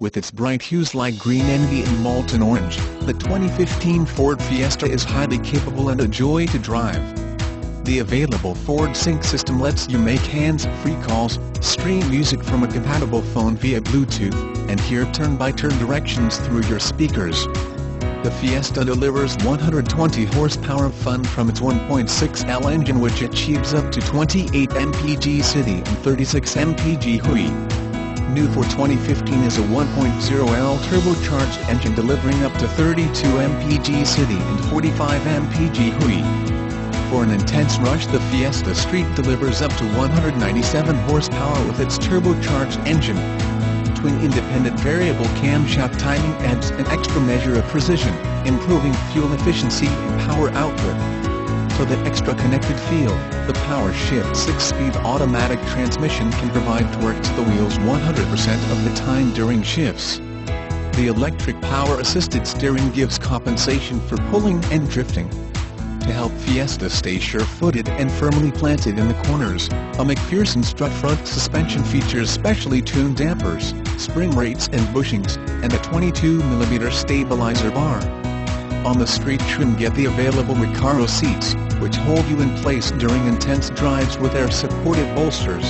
With its bright hues like Green Envy and Molten Orange, the 2015 Ford Fiesta is highly capable and a joy to drive. The available Ford Sync system lets you make hands-free calls, stream music from a compatible phone via Bluetooth, and hear turn-by-turn directions through your speakers. The Fiesta delivers 120 horsepower of fun from its 1.6L engine, which achieves up to 28 MPG city and 36 MPG hui. New for 2015 is a 1.0L turbocharged engine delivering up to 32 mpg city and 45 mpg hui. For an intense rush, the Fiesta Street delivers up to 197 horsepower with its turbocharged engine. Twin independent variable camshaft timing adds an extra measure of precision, improving fuel efficiency and power output. For the extra connected feel, the PowerShift 6-speed automatic transmission can provide torque to the wheels 100% of the time during shifts. The electric power-assisted steering gives compensation for pulling and drifting. To help Fiesta stay sure-footed and firmly planted in the corners, a MacPherson strut front suspension features specially tuned dampers, spring rates and bushings, and a 22mm stabilizer bar. On the street trim, get the available Recaro seats, which hold you in place during intense drives with their supportive bolsters.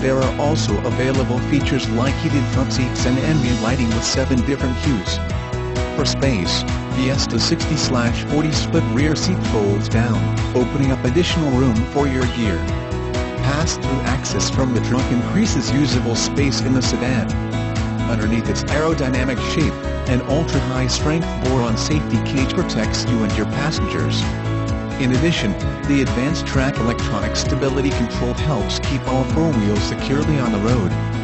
There are also available features like heated front seats and ambient lighting with 7 different hues. For space, Fiesta 60/40 split rear seat folds down, opening up additional room for your gear. Pass-through access from the trunk increases usable space in the sedan. Underneath its aerodynamic shape, an ultra-high strength boron safety cage protects you and your passengers. In addition, the AdvanceTrac electronic stability control helps keep all four wheels securely on the road.